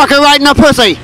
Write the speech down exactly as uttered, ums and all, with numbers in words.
Motherfucker right in the pussy.